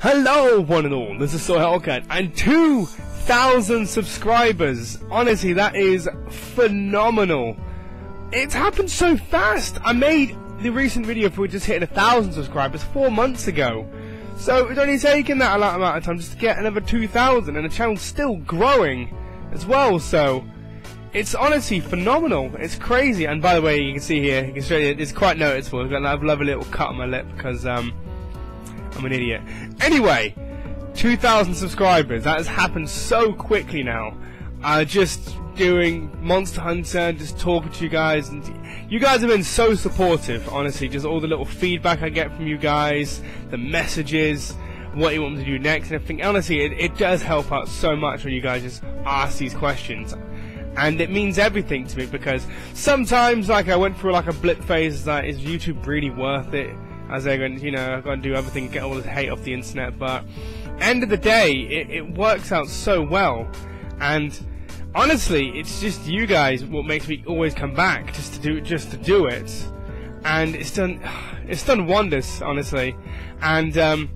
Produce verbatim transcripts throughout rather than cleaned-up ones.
Hello one and all, this is SoHellkite, and two thousand subscribers! Honestly, that is phenomenal. It's happened so fast! I made the recent video for just hitting one thousand subscribers four months ago. So it's only taken that a lot amount of time just to get another two thousand, and the channel's still growing as well, so it's honestly phenomenal. It's crazy, and by the way, you can see here, you can see it's quite noticeable. I've got a lovely little cut on my lip because, um... I'm an idiot. Anyway, two thousand subscribers. That has happened so quickly now. Uh, just doing Monster Hunter and just talking to you guys. And you guys have been so supportive, honestly. Just all the little feedback I get from you guys, the messages, what you want me to do next and everything. Honestly, it, it does help out so much when you guys just ask these questions. And it means everything to me because sometimes, like, I went through like a blip phase, like, is YouTube really worth it? As they're going, you know, I've got to do everything, get all this hate off the internet, but end of the day, it, it works out so well, and honestly, it's just you guys what makes me always come back just to do, just to do it, and it's done, it's done wonders, honestly, and um,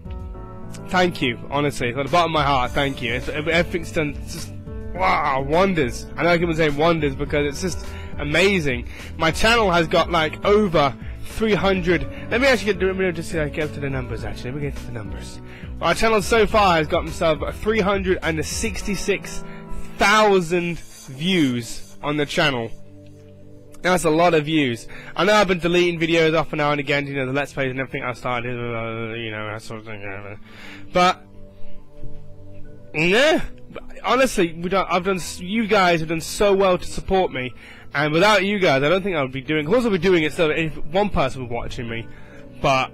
thank you, honestly, from the bottom of my heart, thank you. It's, everything's done just wow wonders. I know I keep saying wonders because it's just amazing. My channel has got like over three hundred. Let me actually get, let me just uh, get up to the numbers. Actually, let me get to the numbers. Our channel so far has got himself three hundred sixty-six thousand views on the channel. That's a lot of views. I know I've been deleting videos off and now and again, you know, the Let's Plays and everything I started, uh, you know, that sort of thing. But yeah, honestly, we don't, I've done. You guys have done so well to support me. And without you guys, I don't think I would be doing. Of course, I would be doing it so that if one person was watching me. But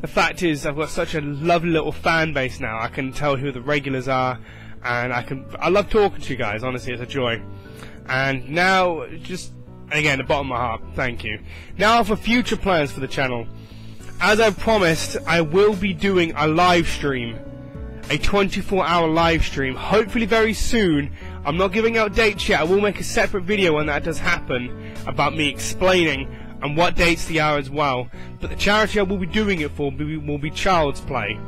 the fact is, I've got such a lovely little fan base now. I can tell who the regulars are, and I can. I love talking to you guys. Honestly, it's a joy. And now, just again, the bottom of my heart, thank you. Now for future plans for the channel, as I promised, I will be doing a live stream, a twenty-four hour live stream, hopefully very soon. I'm not giving out dates yet. I will make a separate video when that does happen about me explaining and what dates they are as well. But the charity I will be doing it for will be Child's Play.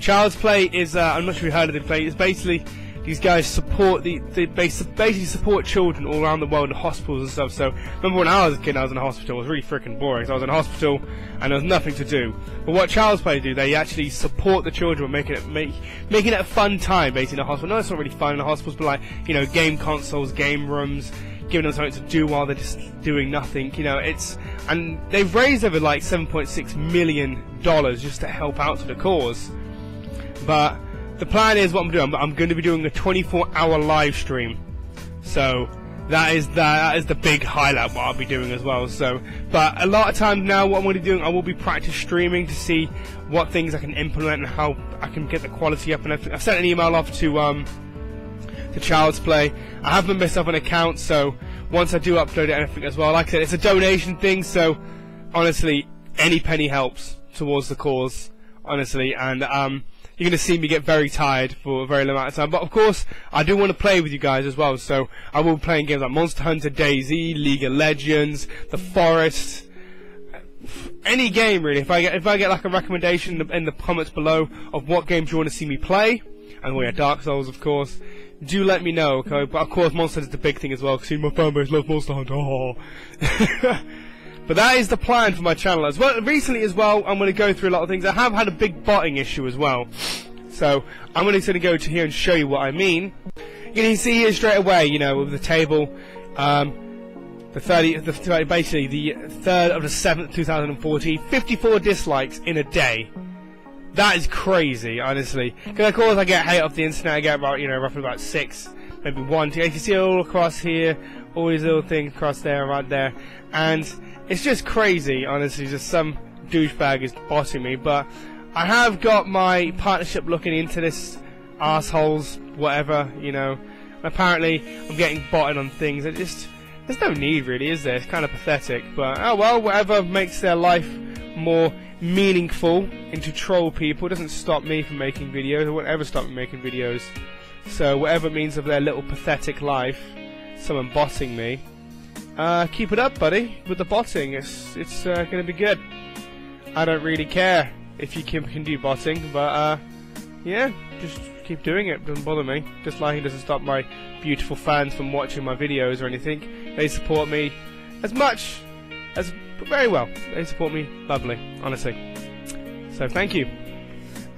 Child's Play is, uh, I'm not sure if you've heard of the play, it's basically these guys support, the, they basically support children all around the world in hospitals and stuff. So, remember when I was a kid and I was in a hospital, it was really freaking boring. So I was in a hospital and there was nothing to do. But what Child's Play do, they actually support the children, making it, make, making it a fun time basically in a hospital. No, it's not really fun in the hospitals, but like, you know, game consoles, game rooms, giving them something to do while they're just doing nothing, you know, it's, and they've raised over like seven point six million dollars just to help out to the cause. But the plan is what I'm doing, but I'm going to be doing a twenty-four hour live stream. So that is the, that is the big highlight what I'll be doing as well. So, but a lot of times now, what I'm going to be doing, I will be practice streaming to see what things I can implement and how I can get the quality up. And I've sent an email off to um, to Child's Play. I haven't messed up an account, so once I do upload it, anything as well. Like I said, it's a donation thing, so honestly, any penny helps towards the cause. Honestly, and um. You're going to see me get very tired for a very long amount of time. But of course, I do want to play with you guys as well. So I will be playing games like Monster Hunter, DayZ, League of Legends, The Forest. Any game really. If I get, if I get like a recommendation in the, in the comments below of what games you want to see me play. And well, yeah, Dark Souls of course. Do let me know, okay? But of course, Monster Hunter is the big thing as well. Because my fanbase loves Monster Hunter. Oh. But that is the plan for my channel as well. Recently as well, I'm going to go through a lot of things. I have had a big botting issue as well. So, I'm going to go to here and show you what I mean. You can see here straight away, you know, with the table. Um, the thirty, the, basically, the third of the seventh, two thousand fourteen. fifty-four dislikes in a day. That is crazy, honestly. Because, of course, I get hate off the internet. I get about, you know, roughly about six, maybe one, two. You can see it all across here. All these little things across there and right there. And it's just crazy, honestly, just some douchebag is bossing me, but I have got my partnership looking into this, assholes, whatever, you know, and apparently I'm getting botted on things. It just, there's no need really, is there? It's kind of pathetic, but oh well, whatever makes their life more meaningful, and to troll people, it doesn't stop me from making videos, it won't ever stop me making videos, so whatever means of their little pathetic life, someone bossing me. Uh, keep it up, buddy, with the botting. It's it's uh, going to be good. I don't really care if you can, can do botting, but uh, yeah, just keep doing it. Doesn't bother me. Disliking doesn't stop my beautiful fans from watching my videos or anything. They support me as much as very well. They support me lovely, honestly. So thank you.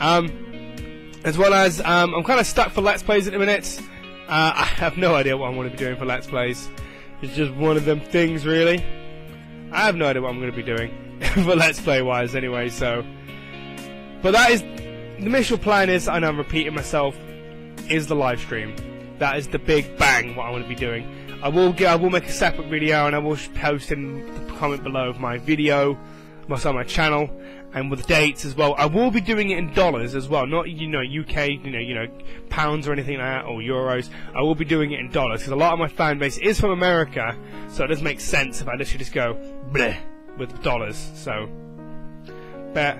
Um, as well as um, I'm kind of stuck for Let's Plays at the minute. Uh, I have no idea what I'm going to be doing for Let's Plays. It's just one of them things, really. I have no idea what I'm going to be doing for Let's Play wise, anyway. So, but that is. The initial plan is, and I'm repeating myself, is the live stream. That is the big bang what I want to be doing. I will get, I will make a separate video, and I will post in the comment below of my video, my on my channel, and with dates as well. I will be doing it in dollars as well, not you know U K, you know you know pounds or anything like that, or euros. I will be doing it in dollars because a lot of my fan base is from America, so it doesn't make sense if I literally just go bleh with dollars. So, but.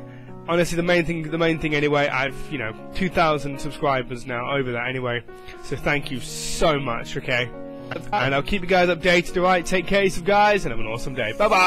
Honestly, the main thing, the main thing anyway, I've, you know, two thousand subscribers now, over that anyway, so thank you so much, okay? And I'll keep you guys updated, alright? Take care of yourself, guys, and have an awesome day. Bye-bye!